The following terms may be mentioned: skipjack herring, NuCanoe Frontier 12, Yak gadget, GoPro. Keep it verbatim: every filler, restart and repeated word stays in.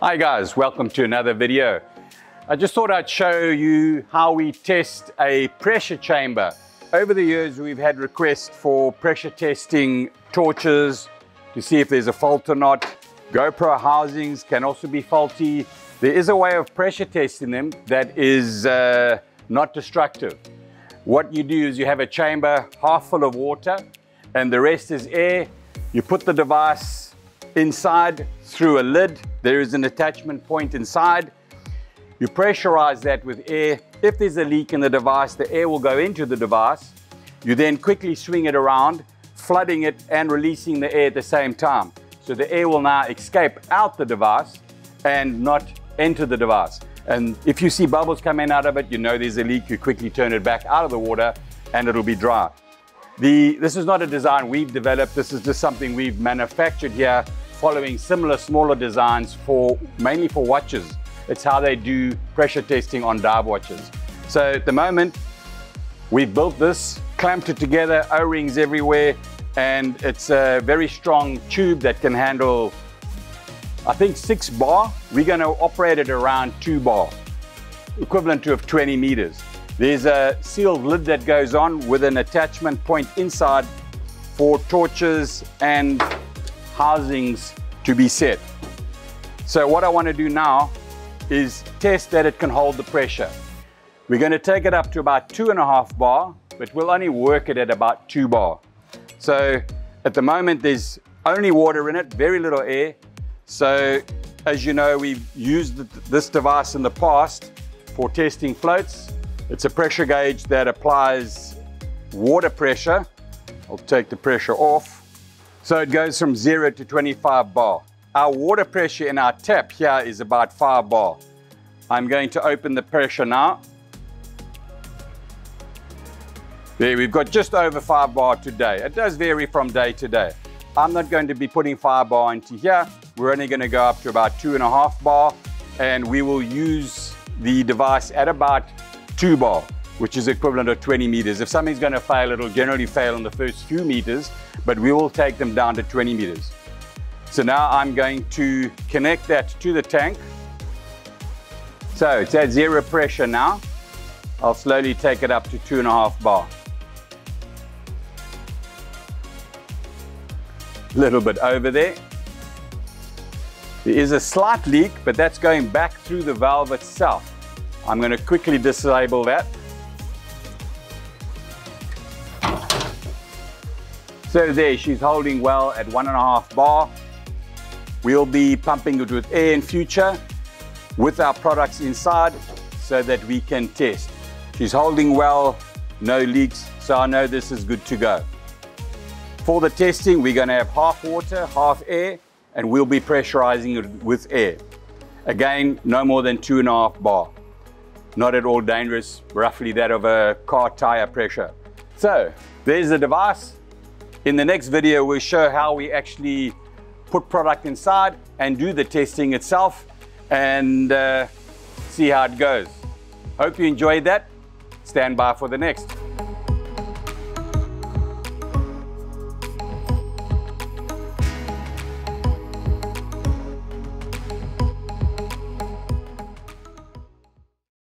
Hi guys, welcome to another video. I just thought I'd show you how we test a pressure chamber. Over the years we've had requests for pressure testing torches to see if there's a fault or not. GoPro housings can also be faulty. There is a way of pressure testing them that is uh, not destructive. What you do is you have a chamber half full of water and the rest is air. You put the device inside through a lid. There is an attachment point inside. You pressurize that with air. If there's a leak in the device, the air will go into the device. You then quickly swing it around, flooding it and releasing the air at the same time. So the air will now escape out the device and not enter the device. And if you see bubbles come in out of it, you know there's a leak. You quickly turn it back out of the water and it'll be dry. The, this is not a design we've developed. This is just something we've manufactured here, following similar smaller designs for mainly for watches. It's how they do pressure testing on dive watches. So at the moment, we've built this, clamped it together, O-rings everywhere, and it's a very strong tube that can handle, I think, six bar. We're gonna operate it around two bar, equivalent to of twenty meters. There's a sealed lid that goes on with an attachment point inside for torches and housings to be set. So what I want to do now is test that it can hold the pressure. We're going to take it up to about two and a half bar, but we'll only work it at about two bar. So at the moment there's only water in it, very little air. So as you know, we've used this device in the past for testing floats. It's a pressure gauge that applies water pressure. I'll take the pressure off. So it goes from zero to twenty-five bar. Our water pressure in our tap here is about five bar. I'm going to open the pressure now. There, we've got just over five bar today. It does vary from day to day. I'm not going to be putting five bar into here. We're only going to go up to about two and a half bar, and we will use the device at about two bar, which is equivalent of twenty meters. If something's going to fail, it'll generally fail in the first few meters, but we will take them down to twenty meters. So now I'm going to connect that to the tank. So it's at zero pressure now. I'll slowly take it up to two and a half bar. A little bit over there. There is a slight leak, but that's going back through the valve itself. I'm going to quickly disable that. So there, she's holding well at one and a half bar. We'll be pumping it with air in future with our products inside so that we can test. She's holding well, no leaks, so I know this is good to go. For the testing, we're going to have half water, half air, and we'll be pressurizing it with air. Again, no more than two and a half bar. Not at all dangerous, roughly that of a car tire pressure. So there's the device. In the next video, we'll show how we actually put product inside and do the testing itself and uh, see how it goes. Hope you enjoyed that. Stand by for the next.